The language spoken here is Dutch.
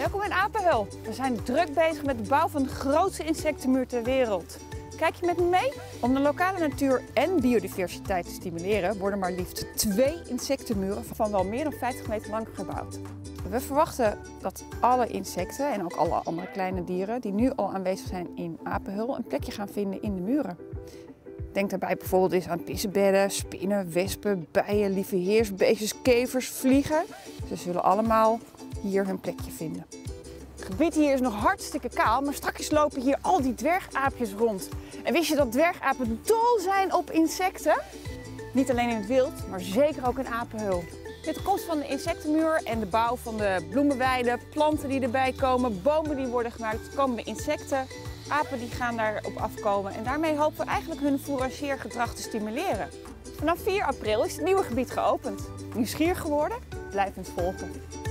Welkom in Apenheul. We zijn druk bezig met de bouw van de grootste insectenmuur ter wereld. Kijk je met me mee? Om de lokale natuur en biodiversiteit te stimuleren worden maar liefst 2 insectenmuren van wel meer dan 50 meter lang gebouwd. We verwachten dat alle insecten en ook alle andere kleine dieren die nu al aanwezig zijn in Apenheul een plekje gaan vinden in de muren. Denk daarbij bijvoorbeeld eens aan pissenbedden, spinnen, wespen, bijen, lieveheersbeestjes, kevers, vliegen. Ze zullen allemaal hier hun plekje vinden. Het gebied hier is nog hartstikke kaal, maar straks lopen hier al die dwergaapjes rond. En wist je dat dwergapen dol zijn op insecten? Niet alleen in het wild, maar zeker ook in Apenheul. Met de komst van de insectenmuur en de bouw van de bloemenweiden, planten die erbij komen, bomen die worden gemaakt, komen de insecten. Apen die gaan daarop afkomen en daarmee hopen we eigenlijk hun fourageergedrag te stimuleren. Vanaf 4 april is het nieuwe gebied geopend. Nieuwsgierig geworden? Blijf ons volgen.